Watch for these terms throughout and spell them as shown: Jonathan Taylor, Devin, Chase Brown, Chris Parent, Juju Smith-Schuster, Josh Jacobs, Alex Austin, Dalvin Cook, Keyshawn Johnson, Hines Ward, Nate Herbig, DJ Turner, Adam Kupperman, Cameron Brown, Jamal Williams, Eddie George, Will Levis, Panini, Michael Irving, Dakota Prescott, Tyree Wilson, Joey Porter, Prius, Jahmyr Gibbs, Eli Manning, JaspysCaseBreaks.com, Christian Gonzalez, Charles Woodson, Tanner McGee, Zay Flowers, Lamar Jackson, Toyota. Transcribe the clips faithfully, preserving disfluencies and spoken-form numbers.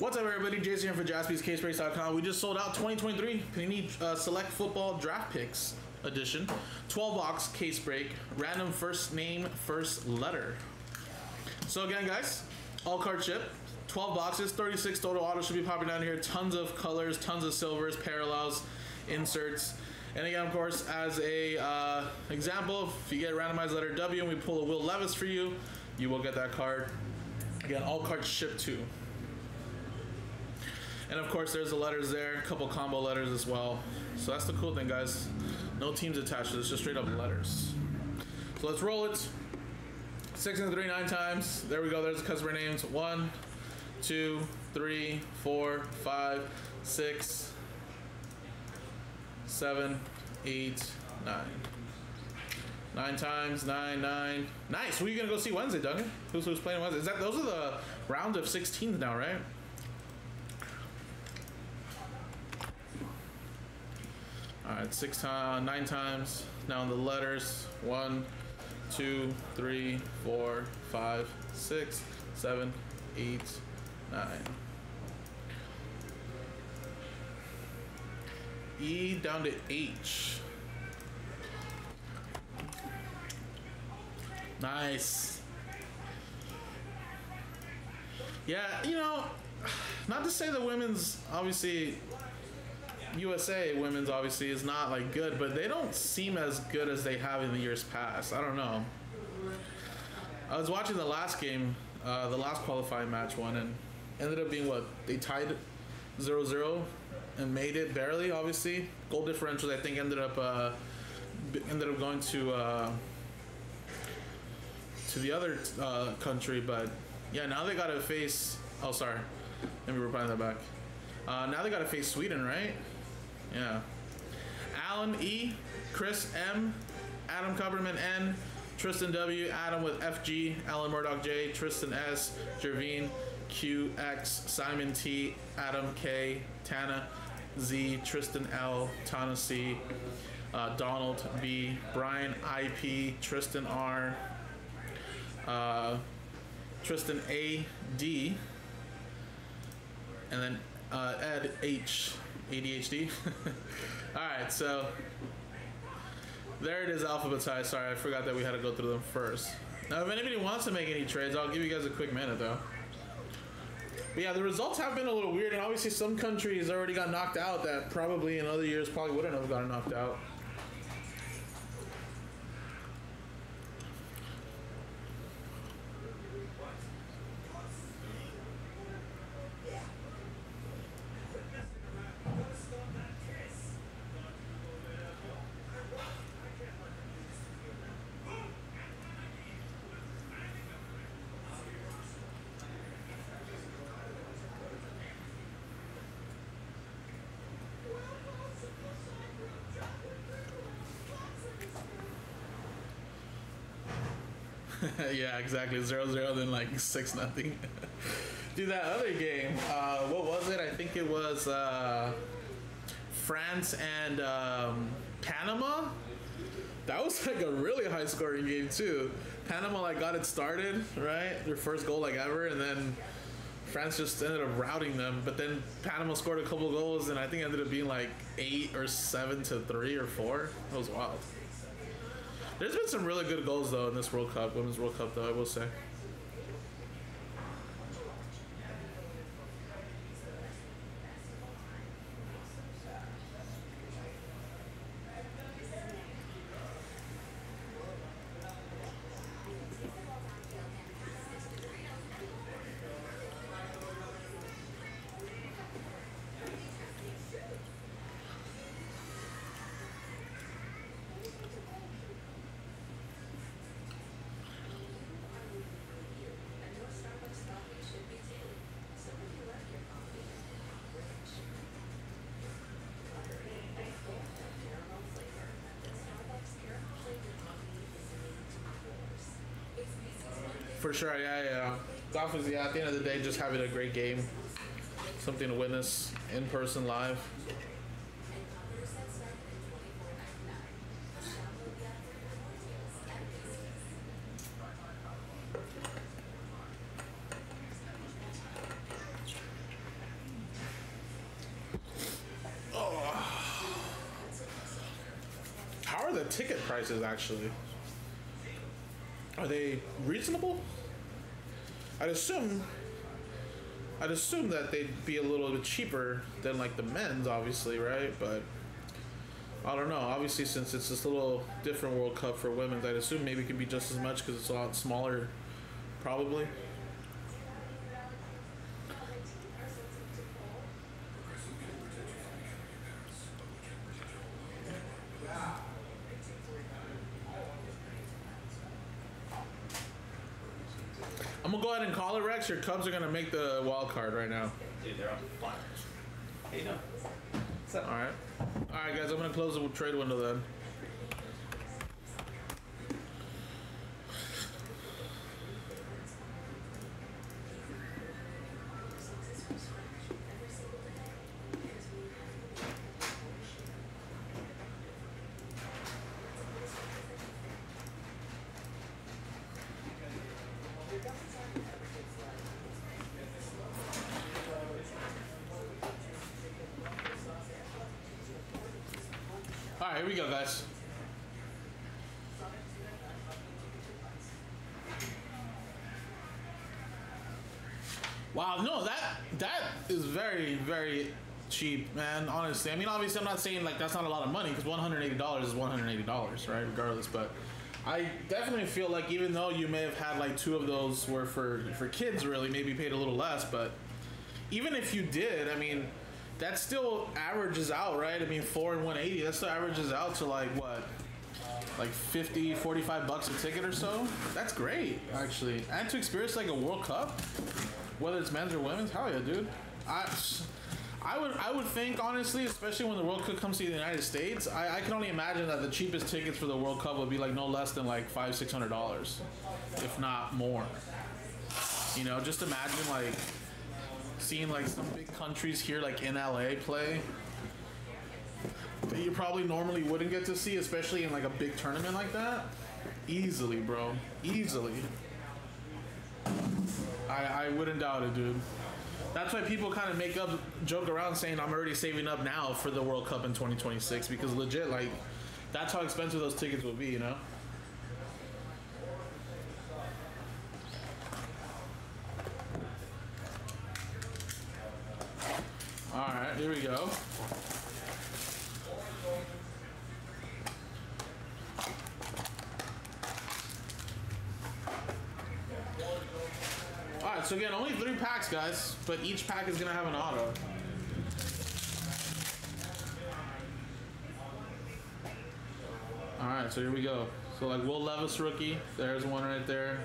What's up, everybody? Jason here for Jaspys Case Breaks dot com. We just sold out twenty twenty-three Panini uh, Select Football Draft Picks Edition. twelve box case break. Random first name, first letter. So again, guys, all card chip. twelve boxes, thirty-six total autos should be popping down here. Tons of colors, tons of silvers, parallels, inserts. And again, of course, as a uh, example, if you get a randomized letter W and we pull a Will Levis for you, you will get that card. Again, all cards shipped to. And of course, there's the letters there, a couple combo letters as well. So that's the cool thing, guys. No teams attached, it's just straight up letters. So let's roll it. Six and three, nine times. There we go, there's the customer names. One, two, three, four, five, six, seven, eight, nine. Nine times, nine, nine. Nice, who are you gonna go see Wednesday, Duncan? Who's, who's playing Wednesday? Is that, those are the round of sixteens now, right? All right, six times, nine times. Now the letters: one, two, three, four, five, six, seven, eight, nine. E down to H. Nice. Yeah, you know, not to say the women's obviously. U S A women's obviously is not like good, but they don't seem as good as they have in the years past. I don't know. I was watching the last game, uh, the last qualifying match one, and ended up being what they tied zero zero and made it barely. Obviously, goal differentials I think ended up uh, ended up going to uh, to the other uh, country, but yeah, now they got to face. Oh, sorry, let me rewind that back. Uh, now they got to face Sweden, right? Yeah. Alan E, Chris M, Adam Copperman N, Tristan W, Adam with F G, Alan Murdoch J, Tristan S, Jervine Q, X, Simon T, Adam K, Tana Z, Tristan L, Tana C, uh, Donald B, Brian I P, Tristan R, uh, Tristan A, D, and then uh, Ed H. A D H D. Alright, so there it is, alphabetized. Sorry, I forgot that we had to go through them first. Now, if anybody wants to make any trades, I'll give you guys a quick minute, though. But yeah, the results have been a little weird, and obviously some countries already got knocked out that probably in other years probably wouldn't have gotten knocked out. Yeah, exactly. zero zero, then like six nothing. Dude, that other game. Uh, what was it? I think it was uh, France and um, Panama. That was like a really high-scoring game too. Panama like got it started, right? Their first goal like ever, and then France just ended up routing them. But then Panama scored a couple goals, and I think it ended up being like eight or seven to three or four. That was wild. There's been some really good goals, though, in this World Cup, Women's World Cup, though, I will say. For sure, yeah, yeah. Golf is, yeah, at the end of the day, just having a great game. Something to witness in person, live. the ticket prices actually? Are they reasonable? I'd assume I'd assume that they'd be a little bit cheaper than like the men's, obviously, right? But I don't know. Obviously, since it's this little different World Cup for women's, I'd assume maybe it could be just as much because it's a lot smaller, probably. I'm gonna go ahead and call it, Rex. Your Cubs are gonna make the wild card right now. Dude, they're on fire. Hey, no. What's up? All right, all right, guys. I'm gonna close the trade window then. Here we go, guys. Wow, no, that that is very, very cheap, man, honestly. I mean, obviously, I'm not saying, like, that's not a lot of money, because one hundred eighty dollars is one hundred eighty dollars, right, regardless, but I definitely feel like even though you may have had, like, two of those were for, for kids, really, maybe paid a little less, but even if you did, I mean... that still averages out, right? I mean, four and one eighty, that still averages out to like what? Like fifty, forty-five bucks a ticket or so? That's great, actually. And to experience like a World Cup, whether it's men's or women's, hell yeah, dude. I, I would I would think, honestly, especially when the World Cup comes to the United States, I, I can only imagine that the cheapest tickets for the World Cup would be like no less than like five hundred, six hundred dollars, if not more. You know, just imagine like, seeing like some big countries here like in L A play that you probably normally wouldn't get to see, especially in like a big tournament like that. Easily, bro. Easily. I, I wouldn't doubt it, dude. That's why people kind of make up, joke around saying I'm already saving up now for the World Cup in twenty twenty-six, because legit, like, that's how expensive those tickets will be, you know? All right, here we go. All right, so again, only three packs, guys, but each pack is gonna have an auto. All right, so here we go. So like Will Levis rookie, there's one right there.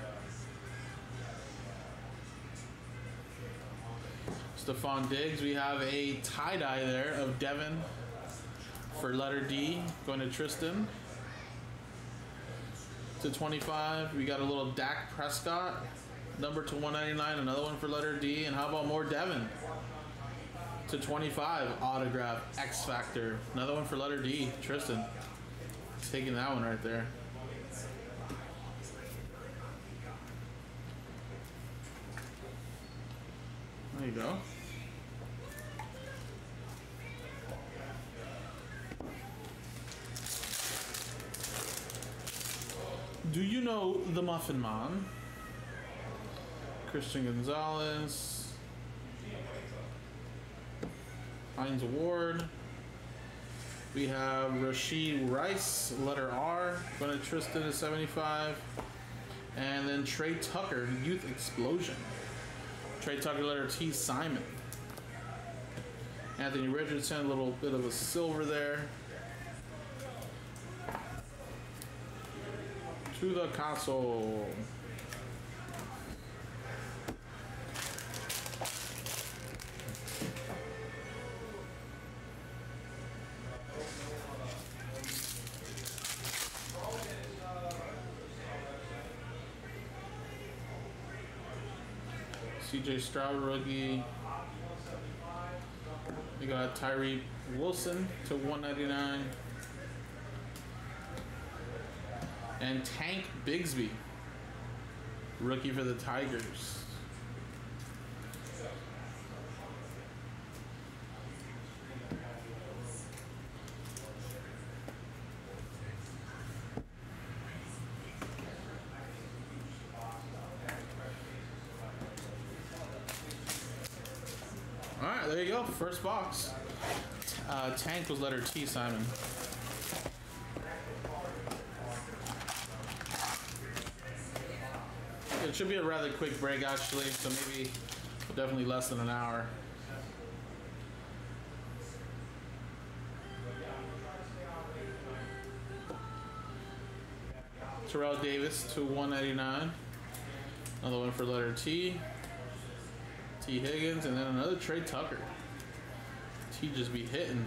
Stephon Diggs, we have a tie-dye there of Devin for letter D, going to Tristan. To twenty-five, we got a little Dak Prescott, number to one ninety-nine, another one for letter D, and how about more Devin? To twenty-five, autograph, X Factor, another one for letter D, Tristan. Taking that one right there. There you go. Do you know the Muffin Man? Christian Gonzalez. Hines Ward. We have Rashee Rice, letter R. Going to Tristan at seventy-five. And then Trey Tucker, Youth Explosion. Trey Tucker, letter T, Simon. Anthony Richardson, a little bit of a silver there. To the console. C J Stroud rookie. We got Tyree Wilson to one ninety-nine. And Tank Bigsby, rookie for the Tigers. All right, there you go. First box. Uh, Tank was letter T, Simon. It should be a rather quick break, actually, so maybe definitely less than an hour. Terrell Davis to one ninety-nine. Another one for letter T. T Higgins, and then another Trey Tucker. T just be hitting.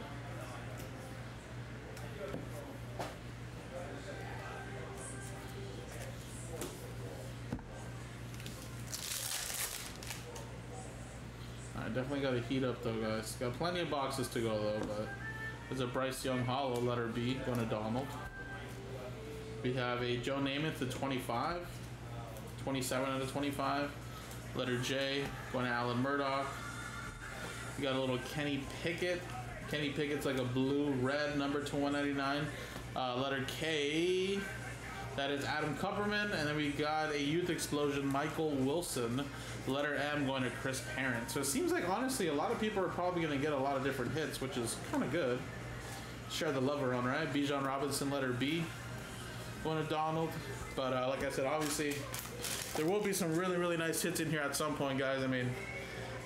I definitely got to heat up though, guys. Got plenty of boxes to go though, but there's a Bryce Young hollow, letter B, going to Donald. We have a Joe Namath to twenty-five, twenty-seven out of twenty-five. Letter J, going to Alan Murdoch. We got a little Kenny Pickett. Kenny Pickett's like a blue-red number to one ninety-nine. Uh, letter K, that is Adam Kupperman. And then we got a Youth Explosion, Michael Wilson. Letter M, going to Chris Parent. So it seems like, honestly, a lot of people are probably going to get a lot of different hits, which is kind of good. Share the love around, right? Bijan Robinson, letter B, going to Donald. But uh, like I said, obviously, there will be some really, really nice hits in here at some point, guys. I mean,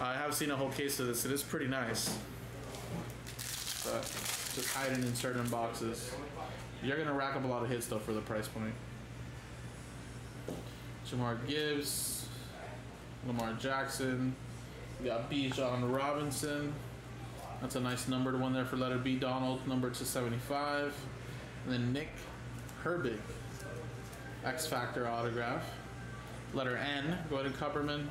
I have seen a whole case of this. It is pretty nice. But just hiding in certain boxes. You're going to rack up a lot of hits, though, for the price point. Jahmyr Gibbs. Lamar Jackson. We got Bijan Robinson. That's a nice numbered one there for letter B. Donald, number two seventy-five. And then Nick Herbig. X-Factor autograph. Letter N, go to Kupperman.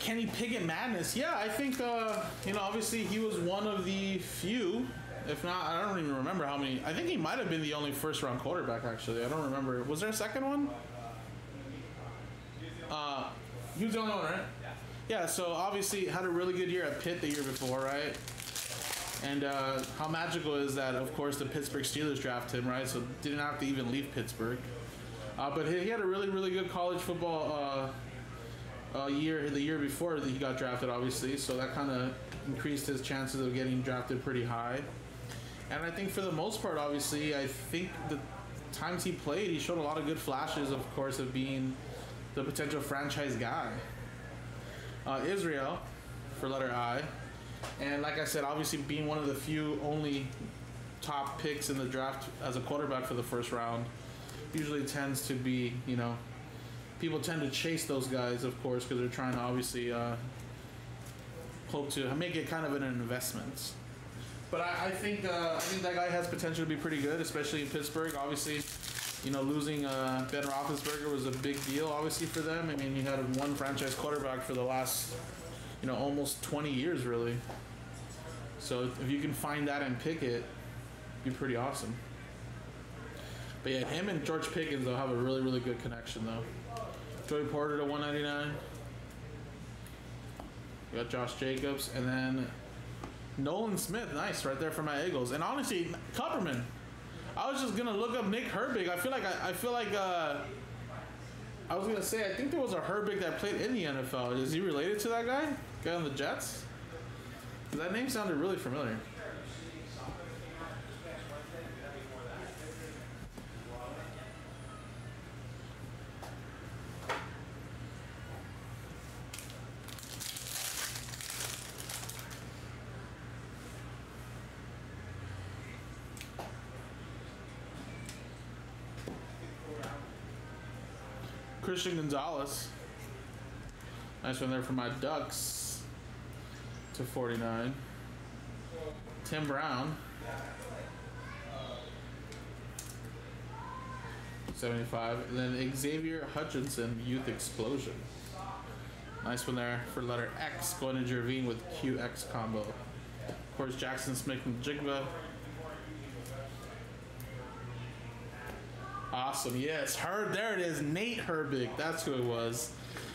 Kenny Pickett madness. Yeah, I think, uh, you know, obviously he was one of the few, if not, I don't even remember how many. I think he might have been the only first-round quarterback, actually. I don't remember. Was there a second one? Uh, he was the only one, right? Yeah, so obviously had a really good year at Pitt the year before, right? And uh, how magical is that, of course, the Pittsburgh Steelers drafted him, right? So didn't have to even leave Pittsburgh. Uh, but he had a really, really good college football uh Uh, year the year before that he got drafted, obviously, so that kind of increased his chances of getting drafted pretty high. And I think for the most part, obviously, I think the times he played, he showed a lot of good flashes, of course, of being the potential franchise guy. Uh, Israel for letter I, and like I said, obviously being one of the few only top picks in the draft as a quarterback for the first round usually tends to be, you know, people tend to chase those guys, of course, because they're trying to obviously uh, hope to make it kind of an investment. But I, I think uh, I think that guy has potential to be pretty good, especially in Pittsburgh. Obviously, you know, losing uh, Ben Roethlisberger was a big deal, obviously, for them. I mean, you had one franchise quarterback for the last, you know, almost twenty years, really. So if you can find that and pick it, it'd be pretty awesome. But yeah, him and George Pickens, they'll have a really, really good connection, though. Joey Porter to one ninety-nine. We got Josh Jacobs. And then Nolan Smith. Nice, right there for my Eagles. And honestly, Kupperman. I was just going to look up Nick Herbig. I feel like, I, I feel like, uh, I was going to say, I think there was a Herbig that played in the N F L. Is he related to that guy? Guy on the Jets? That name sounded really familiar. Christian Gonzalez. Nice one there for my Ducks to forty-nine. Tim Brown. seventy-five. And then Xavier Hutchinson, Youth Explosion. Nice one there for letter X, going to Jervine with Q X combo. Of course, Jackson Smith and Jigba. Awesome, yes, Herb, there it is, Nate Herbig, that's who it was.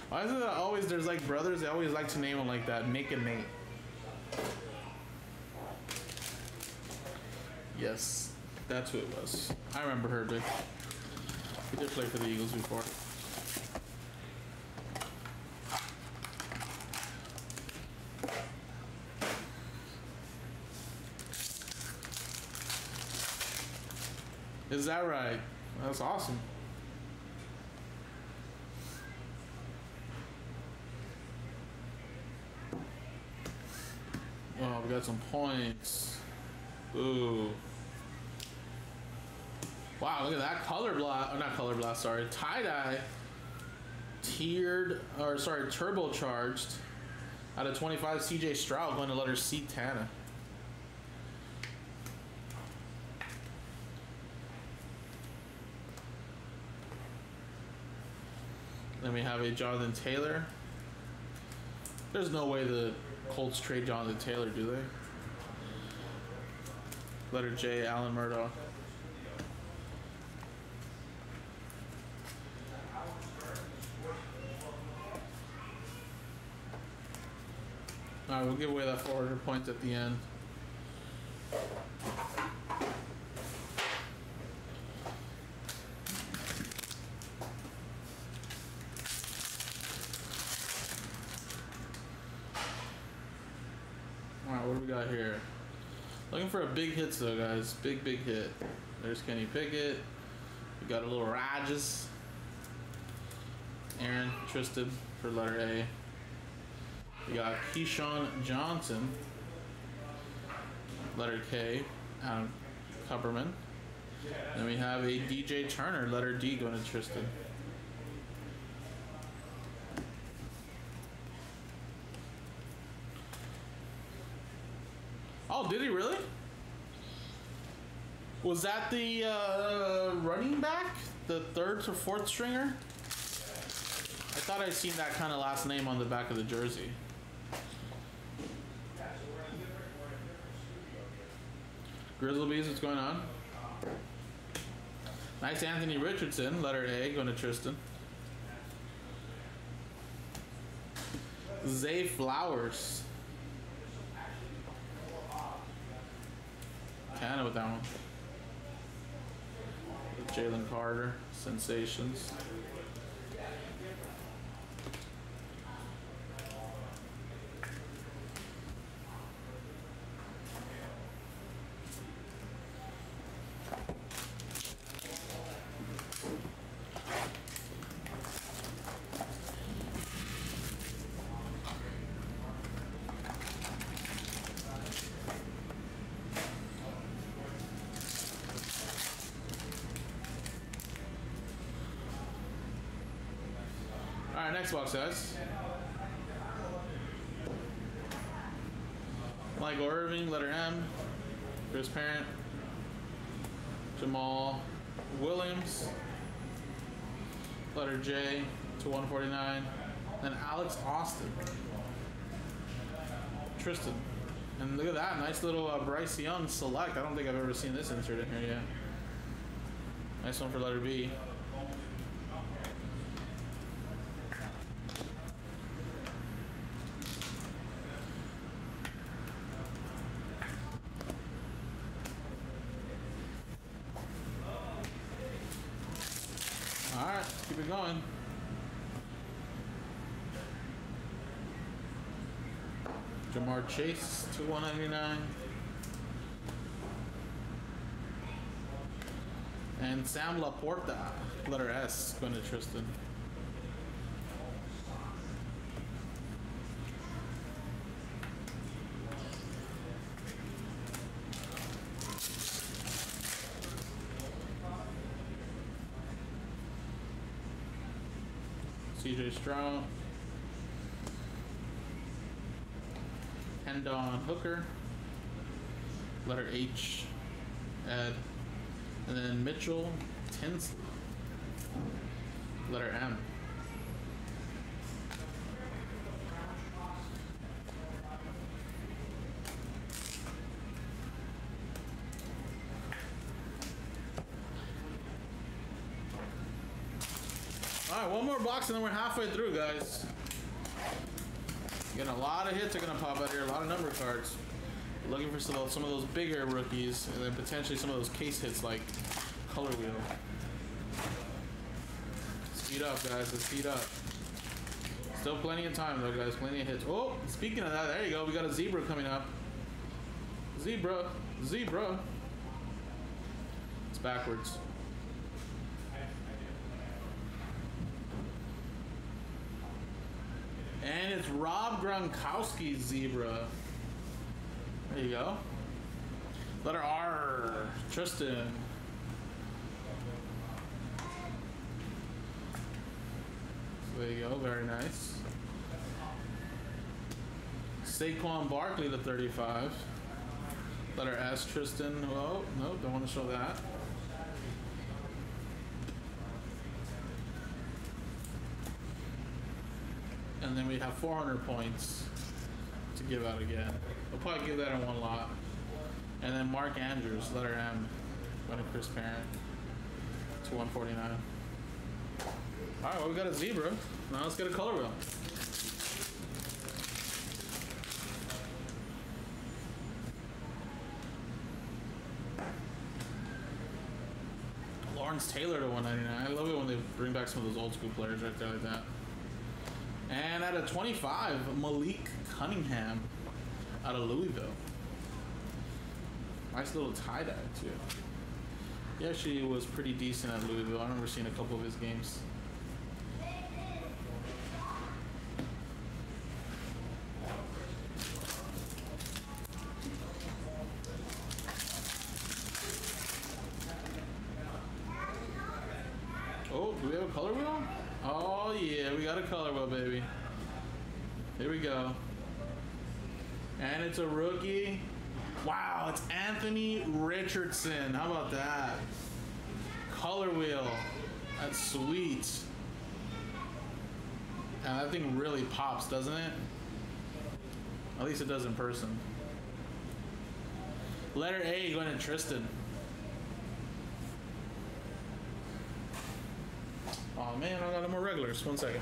Why is it that always there's like brothers, they always like to name them like that, Nick and Nate. Yes, that's who it was. I remember Herbig. He did play for the Eagles before. Is that right? That's awesome. Oh, we got some points. Ooh. Wow, look at that color blast, or not color blast, sorry. Tie-dye tiered, or sorry, turbocharged out of twenty-five, C J Stroud going to letter C, Tana. Then we have a Jonathan Taylor. There's no way the Colts trade Jonathan Taylor, do they? Letter J, Alan Murdoch. All right, we'll give away that four hundred points at the end. Got here. Looking for a big hit though, guys. Big, big hit. There's Kenny Pickett. We got a little Rodgers. Aaron Tristan for letter A. We got Keyshawn Johnson. Letter K. Adam Kupperman. Then we have a D J Turner. Letter D going to Tristan. Oh, did he really? Was that the uh, running back? The third to fourth stringer? I thought I'd seen that kind of last name on the back of the jersey. Grizzlebees, what's going on? Nice Anthony Richardson, letter A, going to Tristan. Zay Flowers. Kind of with that one. Jalen Carter, Sensations. All right, next box, guys. Michael Irving, letter M. Chris Parent. Jamal Williams. Letter J to one forty-nine. And Alex Austin. Tristan. And look at that, nice little uh, Bryce Young select. I don't think I've ever seen this insert in here yet. Nice one for letter B. Going. Jamar Chase to one ninety-nine. And Sam Laporta, letter S, going to Tristan. C J Stroud, Hendon Hooker, letter H, add. And then Mitchell Tinsley, letter M. Alright, one more box and then we're halfway through, guys. Getting a lot of hits are going to pop out here, a lot of number cards. Looking for some, some of those bigger rookies and then potentially some of those case hits like Color Wheel. Speed up, guys. Let's speed up. Still plenty of time, though, guys. Plenty of hits. Oh, speaking of that, there you go. We got a zebra coming up. Zebra. Zebra. It's backwards. And it's Rob Gronkowski's zebra. There you go. Letter R. Tristan. So there you go. Very nice. Saquon Barkley, the thirty-five. Letter S. Tristan. Oh, no. Don't want to show that. And then we have four hundred points to give out again. We'll probably give that in one lot. And then Mark Andrews, letter M, going to Chris Parent to one forty-nine. All right, well, we got a zebra. Now let's get a color wheel. Lawrence Taylor to one ninety-nine. I love it when they bring back some of those old school players right there like that. And out of twenty-five, Malik Cunningham out of Louisville. Nice little tie-dye, too. He actually was pretty decent at Louisville. I remember seeing a couple of his games. Oh, do we have a color wheel? Oh, yeah, we got a color wheel, baby. Here we go. And it's a rookie. Wow, it's Anthony Richardson. How about that? Color wheel. That's sweet. And that thing really pops, doesn't it? At least it does in person. Letter A going to Tristan. Oh man, I got no more regulars. One second.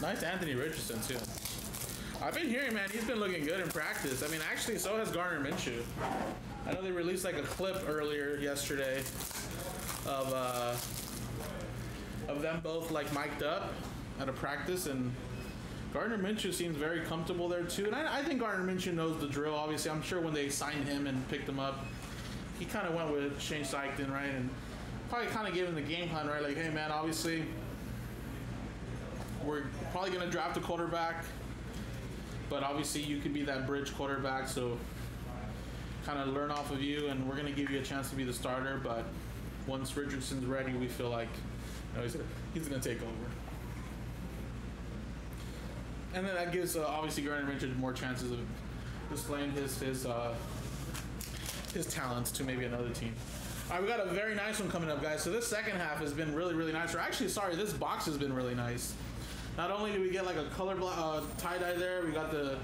Nice Anthony Richardson, too. I've been hearing, man, he's been looking good in practice. I mean, actually, so has Gardner Minshew. I know they released, like, a clip earlier yesterday of uh, of them both, like, mic'd up at a practice, and Gardner Minshew seems very comfortable there, too. And I, I think Gardner Minshew knows the drill, obviously. I'm sure when they signed him and picked him up, he kind of went with Shane Sychton, right, and probably kind of gave him the game plan, right, like, hey, man, obviously we're probably going to draft a quarterback, but obviously you could be that bridge quarterback, so kind of learn off of you, and we're going to give you a chance to be the starter, but once Richardson's ready, we feel like you know, he's, he's going to take over. And then that gives, uh, obviously, Gardner Minshew more chances of displaying his his, uh, his talents to maybe another team. All right, we got a very nice one coming up, guys. So this second half has been really, really nice. Or actually, sorry, this box has been really nice. Not only do we get like a color uh, tie-dye there, we got the,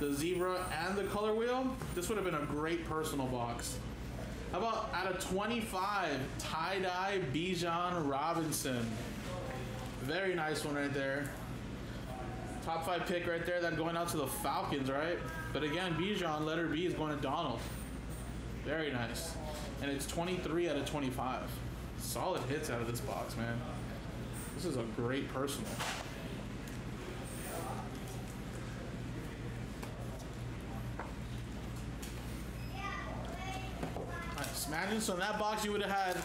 the zebra and the color wheel. This would have been a great personal box. How about out of twenty-five, tie-dye Bijan Robinson. Very nice one right there. Top five pick right there. That going out to the Falcons, right? But again, Bijan, letter B, is going to Donald. Very nice. And it's twenty-three out of twenty-five. Solid hits out of this box, man. This is a great personal. Imagine, so in that box you would have had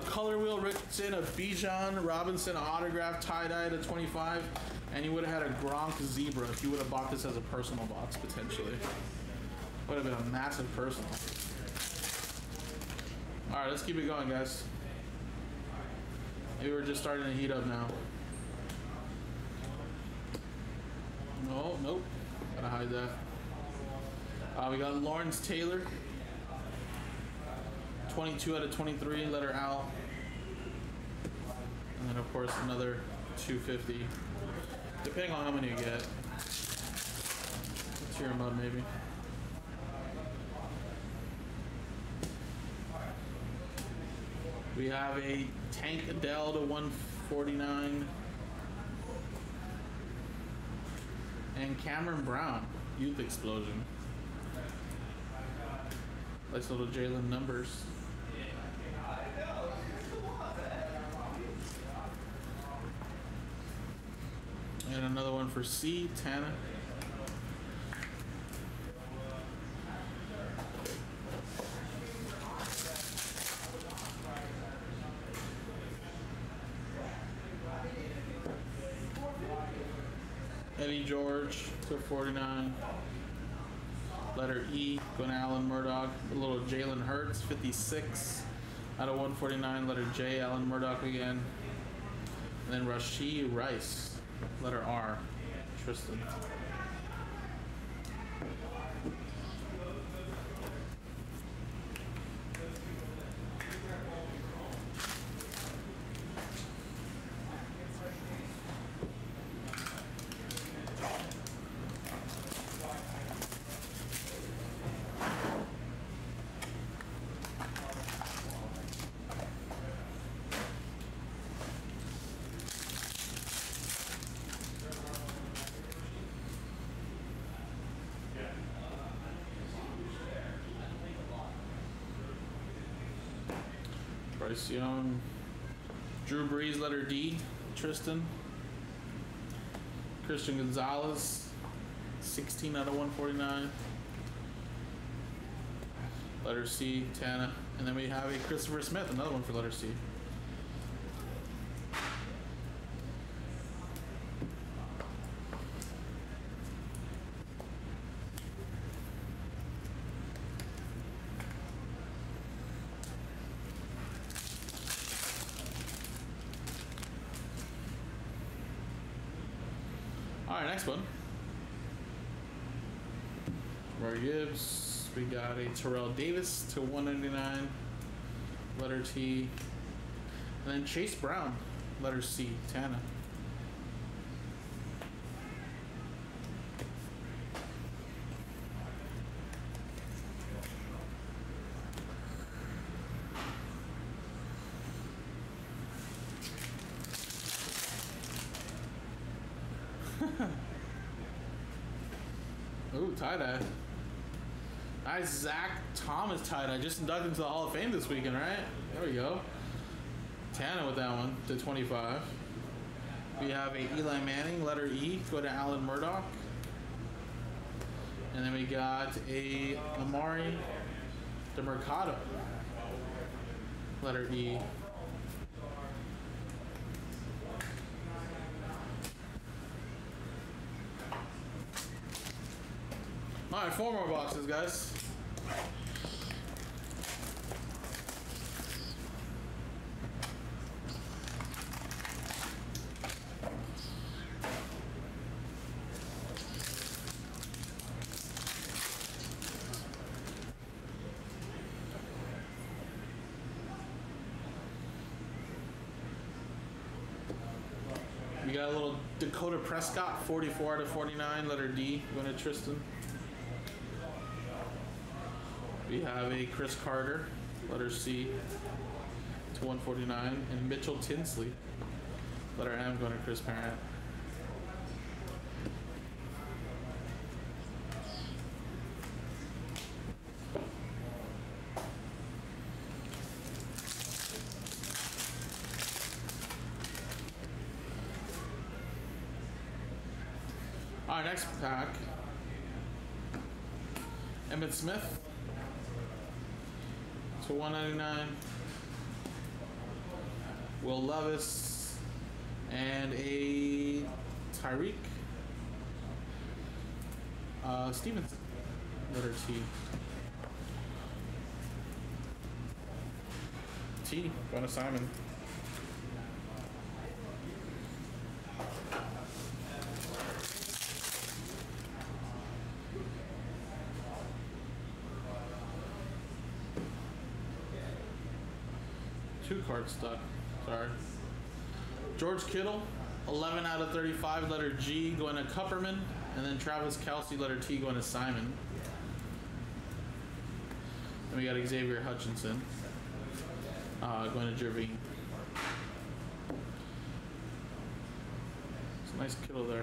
a color wheel Richardson, a Bijan Robinson autograph tie-dye to twenty-five, and you would have had a Gronk Zebra if you would have bought this as a personal box, potentially. Would have been a massive personal. All right, let's keep it going, guys. We were just starting to heat up now. No, nope. Gotta hide that. Uh, we got Lawrence Taylor. twenty-two out of twenty-three, letter Al. And then, of course, another two fifty. Depending on how many you get. It's your mud, maybe. We have a Tank Adele to one forty-nine. And Cameron Brown, Youth Explosion. Nice little Jalen numbers. And another one for C, Tana. Eddie George to forty-nine. Letter E, going to Alan Murdoch. A little Jalen Hurts, fifty-six out of one forty-nine. Letter J, Alan Murdoch again. And then Rashee Rice, letter R, Tristan. Bryce Young, Drew Brees, letter D, Tristan, Christian Gonzalez, sixteen out of one forty-nine, letter C, Tana, and then we have a Christopher Smith, another one for letter C. All right, next one. Jahmyr Gibbs. We got a Terrell Davis to one ninety-nine, letter T. And then Chase Brown, letter C, Tana. Ooh, tie-dye. Nice Zach Thomas tie-dye. Just inducted into the Hall of Fame this weekend, right? There we go. Tana with that one to twenty-five. We have a Eli Manning, letter E, go to Alan Murdoch. And then we got a Amari DeMercado, letter E. All right, four more boxes, guys. We got a little Dakota Prescott, forty-four out of forty-nine, letter D, going to Tristan. We have a Chris Carter, letter C, to one forty-nine, and Mitchell Tinsley, letter M, going to Chris Parent. All right, next pack, Emmitt Smith. to one ninety-nine. Will Levis and a Tyreek uh, Stevenson. Letter T. T. Going to Simon. Two cards stuck. Sorry. George Kittle, eleven out of thirty-five, letter G, going to Kupperman. And then Travis Kelce, letter T, going to Simon. And we got Xavier Hutchinson, uh, going to Jervine. It's a nice Kittle there.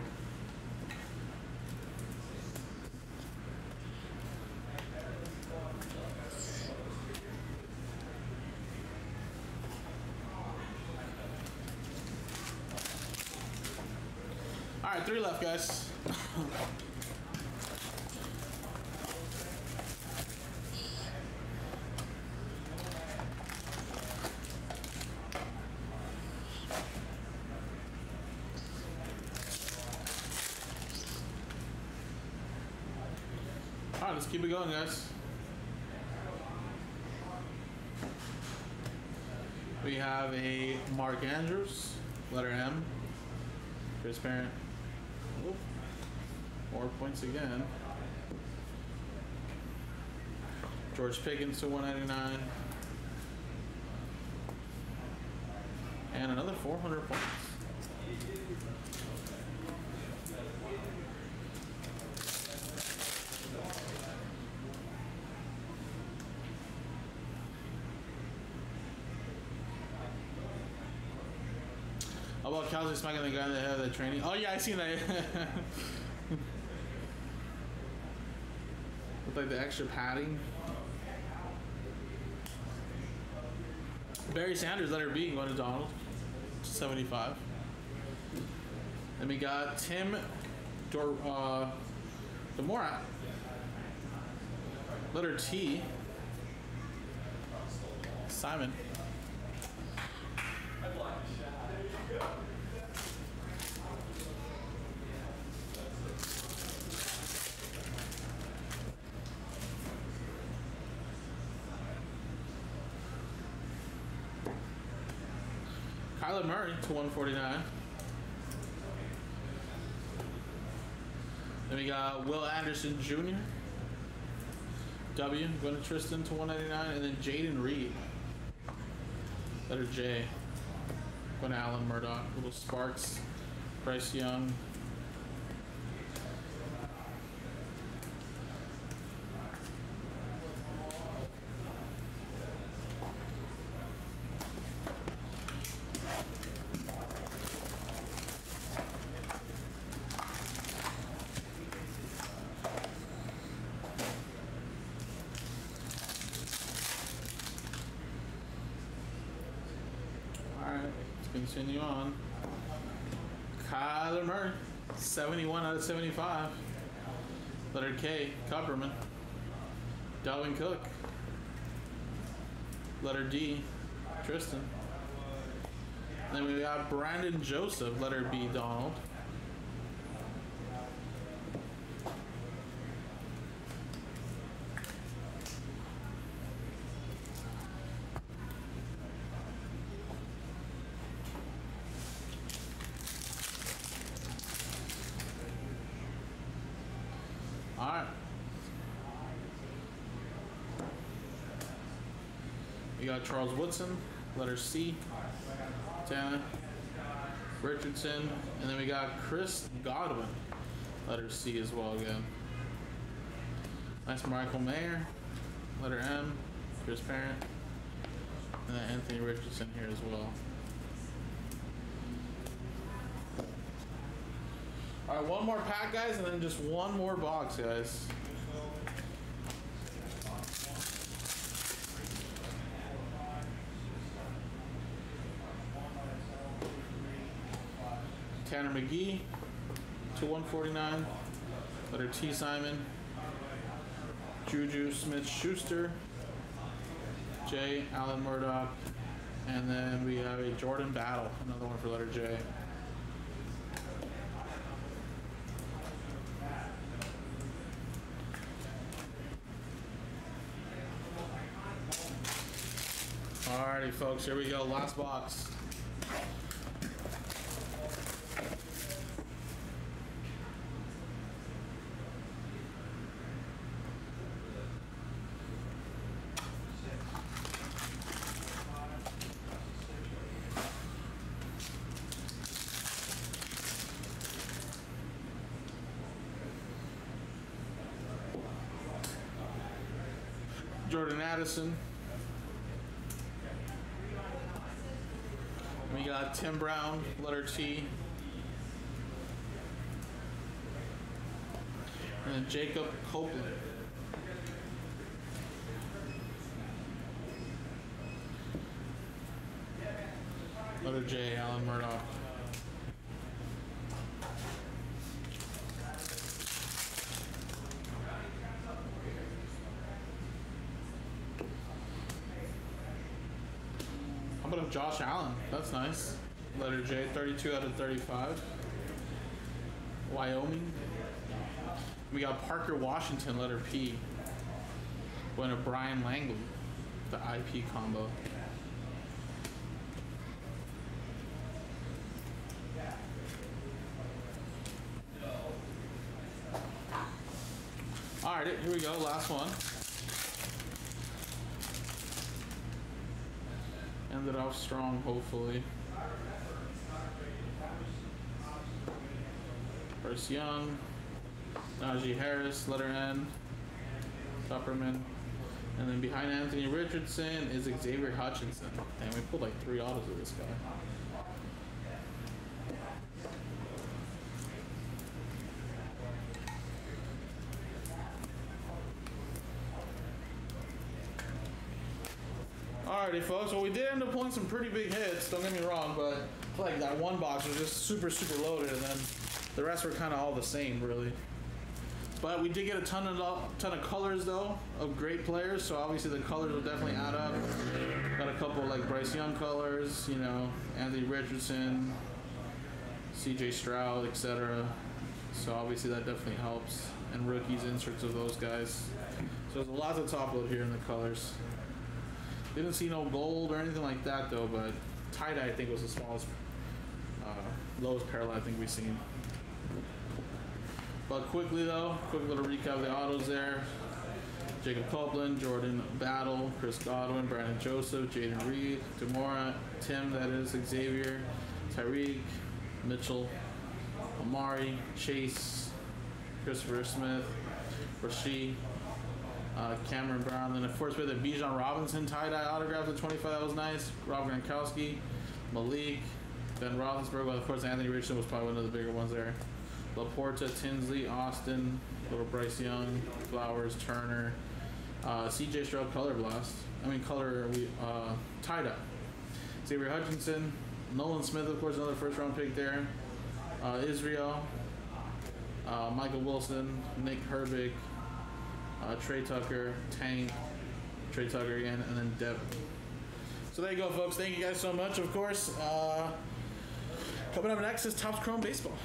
All right, three left, guys. All right, let's keep it going, guys. We have a Mark Andrews, letter M, transparent. More points again. George Pickens to one ninety-nine. And another four hundred points. How about Kelsey smacking the guy that had the training? Oh, yeah, I seen that. Like the extra padding. Barry Sanders, letter B, going to Donald, seventy-five. Then we got Tim Dor uh, Demora, letter T, Simon. Kyler Murray to one forty-nine. Then we got Will Anderson Junior W, going to Tristan to one ninety-nine. And then Jaden Reed, letter J, going to Alan Murdoch. Little Sparks, Bryce Young. Continue on. Kyler Murray, seventy-one out of seventy-five. Letter K, Kupperman. Dalvin Cook. Letter D, Tristan. And then we got Brandon Joseph, letter B, Donald. We got Charles Woodson, letter C, Tanner Richardson, and then we got Chris Godwin, letter C as well again. Nice Michael Mayer, letter M, Chris Parent, and then Anthony Richardson here as well. All right, one more pack, guys, and then just one more box, guys. Tanner McGee to one forty-nine, letter T, Simon. Juju Smith-Schuster, J, Alan Murdoch, and then we have a Jordan Battle, another one for letter J. Alrighty, folks, here we go. Last box. Jordan Addison. We got Tim Brown, letter T. And then Jacob Copeland. Letter J, Alan Murdoch. Josh Allen, that's nice. Letter J, thirty-two out of thirty-five. Wyoming. We got Parker Washington, letter P. Winner Brian Langley, the I P combo. All right, here we go, last one. Ended off strong, hopefully. Bryce Young, Najee Harris, letter N, Tupperman, and then behind Anthony Richardson is Xavier Hutchinson. And we pulled like three autos of this guy. Alrighty, folks, well, we did end up pulling some pretty big hits, don't get me wrong, but like that one box was just super, super loaded, and then the rest were kind of all the same, really. But we did get a ton of, ton of colors, though, of great players, so obviously the colors will definitely add up. Got a couple, like, Bryce Young colors, you know, Anthony Richardson, C J Stroud, et cetera. So obviously that definitely helps, and rookies, inserts of those guys. So there's lots of top load here in the colors. Didn't see no gold or anything like that, though, but tie-dye, I think, was the smallest, uh, lowest parallel I think we've seen. But quickly, though, quick little recap of the autos there. Jacob Copeland, Jordan Battle, Chris Godwin, Brandon Joseph, Jaden Reed, Demora, Tim, that is, Xavier, Tyreek, Mitchell, Amari, Chase, Christopher Smith, Rashee, Uh, Cameron Brown, then of course we had the Bijan Robinson tie-dye autograph at twenty-five, that was nice. Rob Gronkowski, Malik, Ben Roethlisberger, well, of course Anthony Richardson was probably one of the bigger ones there. Laporta, Tinsley, Austin, little Bryce Young, Flowers, Turner, uh, C J Stroud color blast, I mean color uh, tie-dye. Xavier Hutchinson, Nolan Smith, of course another first round pick there. Uh, Israel, uh, Michael Wilson, Nick Herbig, Uh, Trey Tucker, Tank, Trey Tucker again, and then Devin. So there you go, folks. Thank you guys so much, of course. Uh, coming up next is Topps Chrome Baseball.